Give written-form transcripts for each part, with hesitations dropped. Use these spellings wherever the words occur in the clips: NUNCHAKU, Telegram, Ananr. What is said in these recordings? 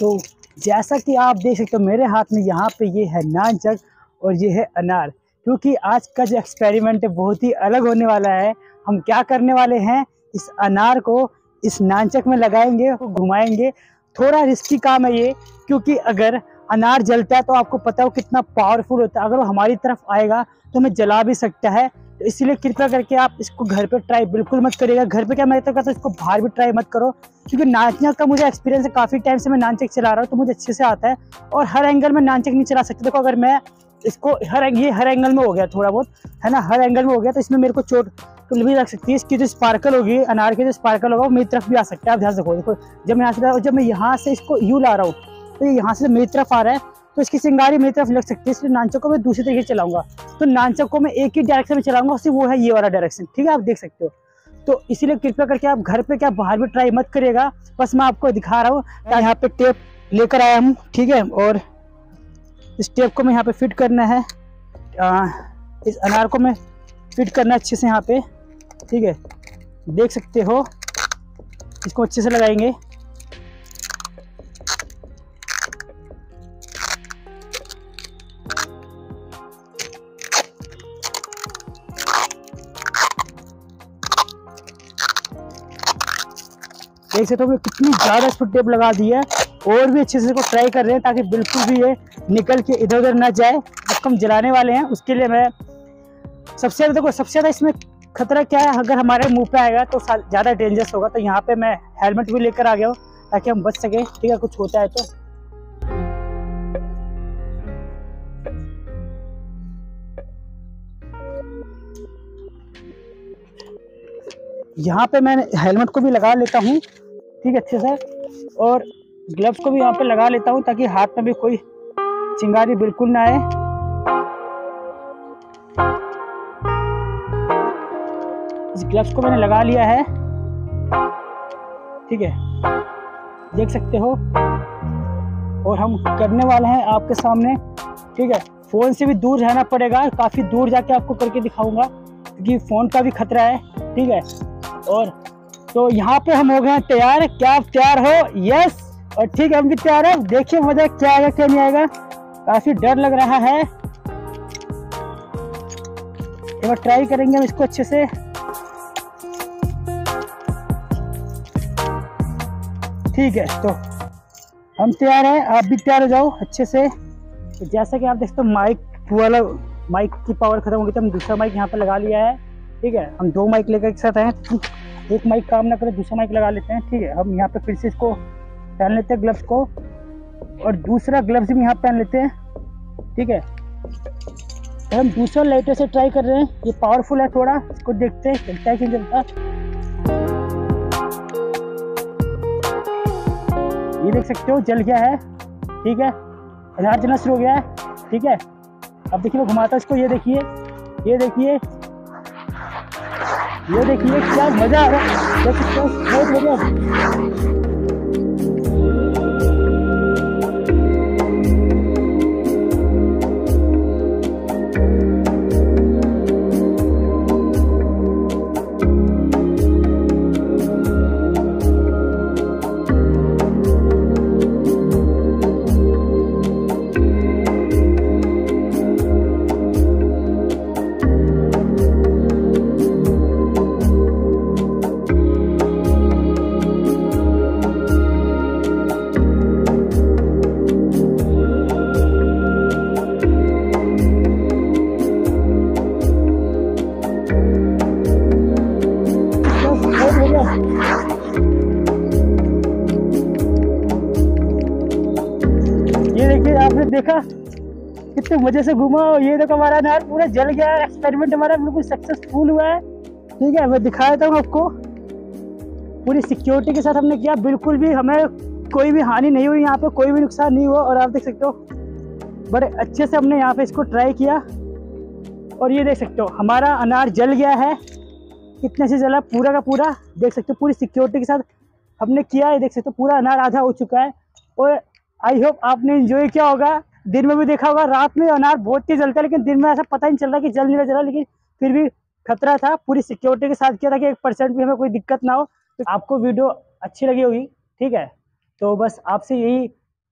तो जैसा कि आप देख सकते हो मेरे हाथ में यहाँ पे ये है नानचक और ये है अनार, क्योंकि आज का जो एक्सपेरिमेंट है बहुत ही अलग होने वाला है। हम क्या करने वाले हैं, इस अनार को इस नानचक में लगाएंगे और घुमाएंगे। थोड़ा रिस्की काम है ये, क्योंकि अगर अनार जलता है तो आपको पता हो कितना पावरफुल होता है, अगर वो हमारी तरफ आएगा तो हमें जला भी सकता है। तो इसलिए कृपया करके आप इसको घर पे ट्राई बिल्कुल मत करिएगा। घर पे क्या मैं तो कहता हूँ इसको बाहर भी ट्राई मत करो, क्योंकि नानचक का मुझे एक्सपीरियंस है, काफ़ी टाइम से मैं नानचक चला रहा हूँ तो मुझे अच्छे से आता है। और हर एंगल में नानचक नहीं चला सकते। देखो अगर मैं इसको हर एंगल में हो गया थोड़ा बहुत, है ना, हर एंगल में हो गया तो इसमें मेरे को चोट भी लग सकती है। इसकी जो स्पार्कल होगी, अनार की जो स्पार्कल होगा, वो मेरी तरफ भी आ सकता है। आप ध्यान से देखो, जब मैं यहाँ से और जब मैं यहाँ से इसको यूँ ला रहा हूँ तो यहाँ से मेरी तरफ आ रहा है, तो इसकी सिंगारी मेरी तरफ लग सकती है। इसलिए नानचक को मैं दूसरी तरीके से चलाऊंगा। तो नानचक को मैं एक ही डायरेक्शन में चलाऊंगा, उससे वो है ये वाला डायरेक्शन, ठीक है, आप देख सकते हो। तो इसीलिए कृपया करके आप घर पे क्या बाहर भी ट्राई मत करिएगा। बस मैं आपको दिखा रहा हूँ, यहाँ पे टेप लेकर आया हूँ, ठीक है, और इस टेप को मैं यहाँ पे फिट करना है, इस अनार को मैं फिट करना अच्छे से यहाँ पे, ठीक है, देख सकते हो। इसको अच्छे से लगाएंगे, देख सकते हो कितनी ज़्यादा इस पर टेप लगा दी है। और भी अच्छे से इसको ट्राई कर रहे हैं ताकि बिल्कुल भी ये निकल के इधर उधर ना जाए। इसको हम जलाने वाले हैं, उसके लिए मैं सबसे ज़्यादा, देखो सबसे ज़्यादा इसमें खतरा क्या है, अगर हमारे मुंह पे आएगा तो ज़्यादा डेंजरस होगा। तो यहाँ पे मैं हेलमेट भी लेकर आ गया हूँ ताकि हम बच सकें, ठीक है, कुछ होता है तो। यहाँ पे मैं हेलमेट को भी लगा लेता हूँ, ठीक है, अच्छे से, और ग्लव्स को भी यहाँ पे लगा लेता हूँ ताकि हाथ में भी कोई चिंगारी बिल्कुल ना आए। इस ग्लव्स को मैंने लगा लिया है, ठीक है, देख सकते हो। और हम करने वाले हैं आपके सामने, ठीक है, फ़ोन से भी दूर रहना पड़ेगा, काफ़ी दूर जाके आपको करके दिखाऊंगा क्योंकि फ़ोन का भी खतरा है, ठीक है। और तो यहाँ पे हम हो गए हैं तैयार। क्या आप तैयार हो? यस, और ठीक है, हम भी तैयार है। देखिए मजा क्या आएगा क्या नहीं आएगा, काफी डर लग रहा है। एक बार ट्राई करेंगे हम इसको अच्छे से, ठीक है। तो हम तैयार हैं, आप भी तैयार हो जाओ अच्छे से। तो जैसा कि आप देखते हो माइक वाला, माइक की पावर खत्म होगी तो हम दूसरा माइक यहाँ पर लगा लिया है, ठीक है। हम दो माइक लेकर एक साथ आए, एक माइक काम ना करें दूसरा माइक लगा लेते हैं, ठीक है। हम यहाँ पे फिर से इसको पहन लेते हैं ग्लव्स को, और दूसरा ग्लव्स भी यहाँ पहन लेते हैं, ठीक है। तो हम दूसरा लाइटर से ट्राई कर रहे हैं, ये पावरफुल है थोड़ा, इसको देखते हैं चलता है कि नहीं चलता। ये देख सकते हो जल गया है, ठीक है, अनार जलना शुरू हो गया है, ठीक है। अब देखिए मैं घुमाता इसको, ये देखिए, ये देखिए, ये देखिए, क्या मजा आ रहा है, देख सकते हो, बहुत मजा। आपने देखा कितने मजे से घुमा, ये देखो हमारा अनार पूरा जल गया है। एक्सपेरिमेंट हमारा बिल्कुल सक्सेसफुल हुआ है, ठीक है। मैं दिखा देता हूँ आपको, पूरी सिक्योरिटी के साथ हमने किया, बिल्कुल भी हमें कोई भी हानि नहीं हुई, यहाँ पे कोई भी नुकसान नहीं हुआ। और आप देख सकते हो बड़े अच्छे से हमने यहाँ पे इसको ट्राई किया, और ये देख सकते हो हमारा अनार जल गया है, कितने से जला पूरा का पूरा, देख सकते हो पूरी सिक्योरिटी के साथ हमने किया। ये देख सकते हो पूरा अनार आधा हो चुका है। और आई होप आपने एंजॉय किया होगा। दिन में भी देखा होगा, रात में अनार बहुत तेज जलता है, लेकिन दिन में ऐसा पता ही नहीं चल रहा कि जल नहीं जला, लेकिन फिर भी खतरा था। पूरी सिक्योरिटी के साथ किया था कि 1% भी हमें कोई दिक्कत ना हो। तो आपको वीडियो अच्छी लगी होगी, ठीक है। तो बस आपसे यही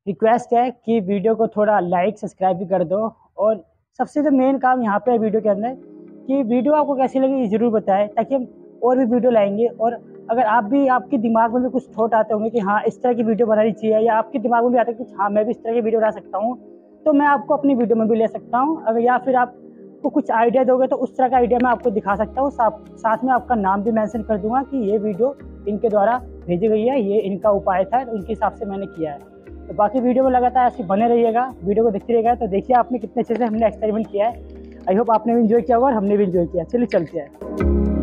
रिक्वेस्ट है कि वीडियो को थोड़ा लाइक सब्सक्राइब भी कर दो। और सबसे जो मेन काम यहाँ पे है वीडियो के अंदर कि वीडियो आपको कैसी लगी ये ज़रूर बताएं, ताकि हम और भी वीडियो लाएंगे। और अगर आप भी, आपके दिमाग में भी कुछ थॉट आते होंगे कि हाँ इस तरह की वीडियो बनानी चाहिए, या आपके दिमाग में भी आता है कि हाँ मैं भी इस तरह की वीडियो बना सकता हूँ, तो मैं आपको अपनी वीडियो में भी ले सकता हूँ। अगर या फिर आपको कुछ आइडिया दोगे तो उस तरह का आइडिया मैं आपको दिखा सकता हूँ। साथ में आपका नाम भी मेंशन कर दूँगा कि ये वीडियो इनके द्वारा भेजी गई है, ये इनका उपाय था, उनके हिसाब से मैंने किया है। तो बाकी वीडियो में लगातार ऐसे बने रहिएगा, वीडियो को देखते रहिएगा। तो देखिए आपने कितने अच्छे से हमने एक्सपेरिमेंट किया है। आई होप आपने भी इंजॉय किया होगा और हमने भी इंजॉय किया। चलिए चलते हैं।